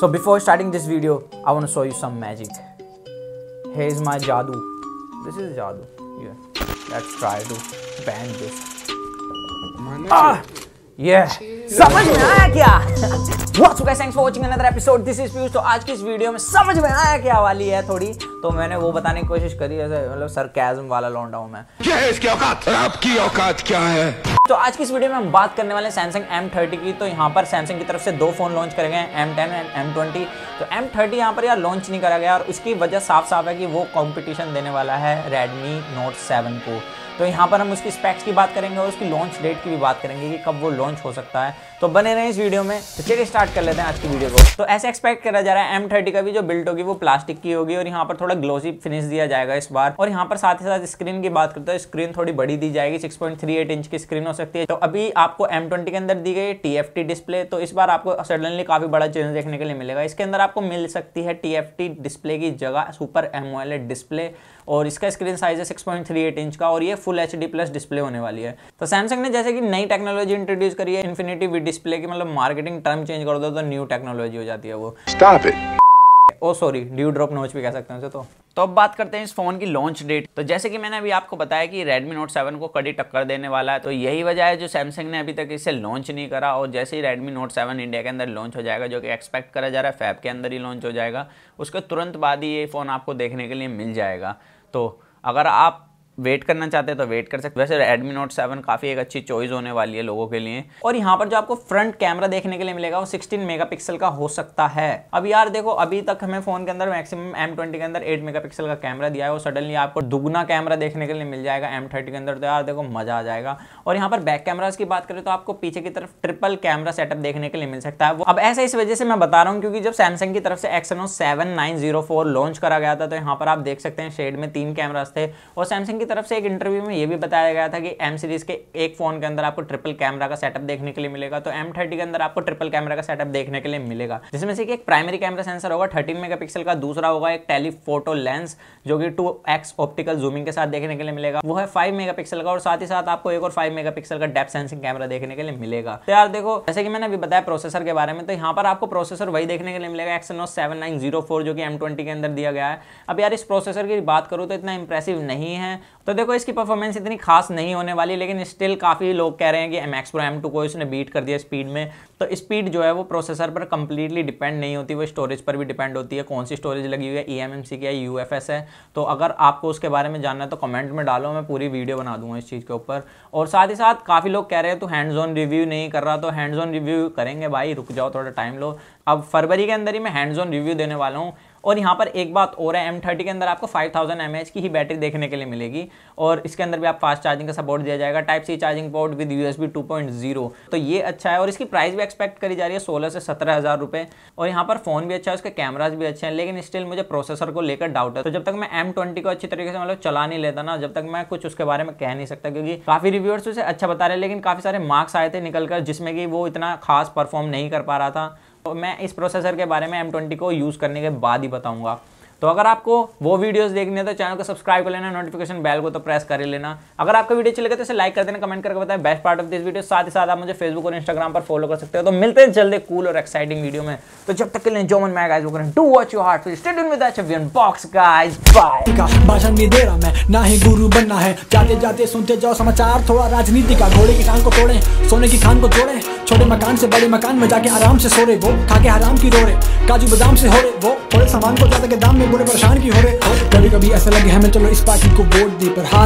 So before starting this video, I want to show you some magic. Here is my Jadoo. This is Jadoo. Yeah. Let's try to ban this. Ah! Yeah. समझ में आया क्या? What's up guys? Thanks for watching another episode. This is Piyush. तो आज की इस video में समझ में आया क्या वाली है थोड़ी, तो मैंने वो बताने की कोशिश करी, जैसे मतलब सरकाज़म वाला लौंडा हूँ मैं। क्या है इसकी औकात? आपकी औकात क्या है? तो आज की इस वीडियो में हम बात करने वाले हैं सैमसंग M30 की। तो यहाँ पर सैमसंग की तरफ से दो फ़ोन लॉन्च करे गए हैं, M10 एंड M20। तो M30 यहाँ पर यार लॉन्च नहीं करा गया और उसकी वजह साफ साफ है कि वो कंपटीशन देने वाला है Redmi Note 7 को। तो यहाँ पर हम उसकी स्पेक्स की बात करेंगे और उसकी लॉन्च डेट की भी बात करेंगे कि कब वो लॉन्च हो सकता है। तो बने रहें इस वीडियो में। तो चलिए स्टार्ट कर लेते हैं आज की वीडियो को। तो ऐसे एक्सपेक्ट करा जा रहा है M30 का भी जो बिल्ट होगी वो प्लास्टिक की होगी और यहाँ पर थोड़ा ग्लोसी फिनिश दिया जाएगा इस बार। और यहाँ पर साथ ही साथ स्क्रीन की बात करते हैं, स्क्रीन थोड़ी बड़ी दी जाएगी, 6.38 इंच की स्क्रीन हो सकती है। तो अभी आपको M20 के अंदर दी गई TFT डिस्प्ले, तो इस बार आपको सडनली काफ़ी बड़ा चेंज देखने के लिए मिलेगा। इसके अंदर आपको मिल सकती है TFT डिस्प्ले की जगह सुपर AMOLED डिस्प्ले और इसका स्क्रीन साइज है 6.38 इंच का और ये फुल HD प्लस डिस्प्ले होने वाली है। तो सैमसंग ने जैसे कि नई टेक्नोलॉजी इंट्रोड्यूस करी है इन्फिनिटी वी डिस्प्ले की, मतलब मार्केटिंग टर्म चेंज कर दो तो न्यू टेक्नोलॉजी हो जाती है वो। Stop it. Oh sorry, dew drop notch भी कह सकते हैं उसे। तो अब बात करते हैं इस फोन की लॉन्च डेट। तो जैसे कि मैंने अभी आपको बताया कि Redmi Note 7 को कड़ी टक्कर देने वाला है, तो यही वजह है जो सैमसंग ने अभी तक इसे लॉन्च नहीं करा। और जैसे ही Redmi Note 7 इंडिया के अंदर लॉन्च हो जाएगा, जो कि एक्सपेक्ट करा जा रहा है फैब के अंदर ही लॉन्च हो जाएगा, उसके तुरंत बाद ही ये फ़ोन आपको देखने के लिए मिल जाएगा। तो अगर आप वेट करना चाहते हैं तो वेट कर सकते हैं। वैसे Redmi Note 7 काफ़ी एक अच्छी चॉइस होने वाली है लोगों के लिए। और यहाँ पर जो आपको फ्रंट कैमरा देखने के लिए मिलेगा वो 16 मेगापिक्सल का हो सकता है। अब यार देखो, अभी तक हमें फ़ोन के अंदर मैक्सिमम M20 के अंदर 8 मेगापिक्सल का कैमरा दिया है, वो सडनली आपको दुगना कैमरा देखने के लिए मिल जाएगा M30 के अंदर। तो यार देखो मज़ा आ जाएगा। और यहाँ पर बैक कैमराज की बात करें तो आपको पीछे की तरफ ट्रिपल कैमरा सेटअप देखने के लिए मिल सकता है। अब ऐसा इस वजह से मैं बता रहा हूँ क्योंकि जब सैमसंग की तरफ से Exynos 7904 लॉन्च करा गया था तो यहाँ पर आप देख सकते हैं शेड में 3 कैमराज थे। और सैमसंग की तरफ से एक इंटरव्यू में यह भी बताया गया था कि M सीरीज के एक फोन के अंदर आपको ट्रिपल कैमरा का सेटअप देखने के लिए मिलेगा। तो M30 के अंदर आपको ट्रिपल कैमरा का सेटअप देखने के लिए मिलेगा, जिसमें से कि एक प्राइमरी कैमरा सेंसर होगा 13 मेगापिक्सल का, दूसरा होगा एक टेलीफोटो लेंस जो कि 2x ऑप्टिकल जूमिंग के साथ देखने के लिए मिलेगा, वो है 5 मेगापिक्सल का। और साथ ही साथ आपको एक और 5 मेगापिक्सल का डेप्थ सेंसिंग कैमरा देखने के लिए मिलेगा। तो यार देखो, जैसे कि मैंने अभी बताया प्रोसेसर के बारे में, तो यहाँ पर आपको प्रोसेसर वही देखने के लिए मिलेगा Exynos 7904 जो कि M20 के अंदर दिया गया है। अब यार इस प्रोसेसर की बात करूँ तो इतना इंप्रेसिव नहीं है। तो देखो इसकी परफॉर्मेंस इतनी खास नहीं होने वाली, लेकिन स्टिल काफ़ी लोग कह रहे हैं कि M Pro M2 को इसने बीट कर दिया स्पीड में। तो स्पीड जो है वो प्रोसेसर पर कंप्लीटली डिपेंड नहीं होती, वो स्टोरेज पर भी डिपेंड होती है, कौन सी स्टोरेज लगी हुई है, eMMC की है, UFS है। तो अगर आपको उसके बारे में जानना है तो कमेंट में डालो, मैं पूरी वीडियो बना दूंगा इस चीज़ के ऊपर। और साथ ही साथ काफ़ी लोग कह रहे हैं तो हैंड्स ऑन रिव्यू नहीं कर रहा, तो हैंड्स ऑन रिव्यू करेंगे भाई, रुक जाओ थोड़ा टाइम लो। अब फरवरी के अंदर ही मैं हैंड्स ऑन रिव्यू देने वाला हूँ। और यहाँ पर एक बात और है, M30 के अंदर आपको 5000 mAh की ही बैटरी देखने के लिए मिलेगी और इसके अंदर भी आप फास्ट चार्जिंग का सपोर्ट दिया जाएगा, Type-C charging port with USB 2.0। तो ये अच्छा है और इसकी प्राइस भी एक्सपेक्ट करी जा रही है 16 से 17 हज़ार रुपये। और यहाँ पर फ़ोन भी अच्छा है, उसके कैमराज भी अच्छे हैं, लेकिन स्टिल मुझे प्रोसेसर को लेकर डाउट है। तो जब तक मैं M20 को अच्छी तरीके से मतलब चला नहीं लेता ना, जब तक मैं कुछ उसके बारे में कह नहीं सकता, क्योंकि काफ़ी रिव्यूअर्स उसे अच्छा बता रहे हैं लेकिन काफ़ी सारे मार्क्स आए थे निकल कर जिसमें कि वो इतना खास परफॉर्म नहीं कर पा रहा था। तो मैं इस प्रोसेसर के बारे में M20 को यूज़ करने के बाद ही बताऊंगा। तो अगर आपको वो वीडियोस देखने हैं तो चैनल को सब्सक्राइब कर लेना, नोटिफिकेशन बेल को तो प्रेस कर ही लेना। अगर आपको वीडियो अच्छी लगे तो इसे लाइक कर देना, कमेंट करके बताएं best part of this video. साथ ही साथ आप मुझे फेसबुक और इंस्टाग्राम पर फॉलो कर सकते हो। तो मिलते हैं जल्दी कूल और एक्साइटिंग वीडियो में। तो जब तक के लिए जो मन में गाइस, वो करें do what your heart feels, stay tuned with HVN box guys, bye. भाषण नहीं दे रहा मैं, ना ही गुरु बनना है, जाते जाते सुनते जाओ समाचार थोड़ा राजनीति का। घोड़े की टांग को तोड़े, सोने की खान को तोड़े, छोटे मकान से बड़े मकान में जाके आराम से सो रहे वो, खाके आराम की रो रहे, काजू बादाम से हो रहे वो, थोड़े सामान को ज्यादा के दाम में बुरे परेशान की हो रहे। कभी कभी ऐसा लगे हमें चलो इस पार्टी को वोट दे, पर हाल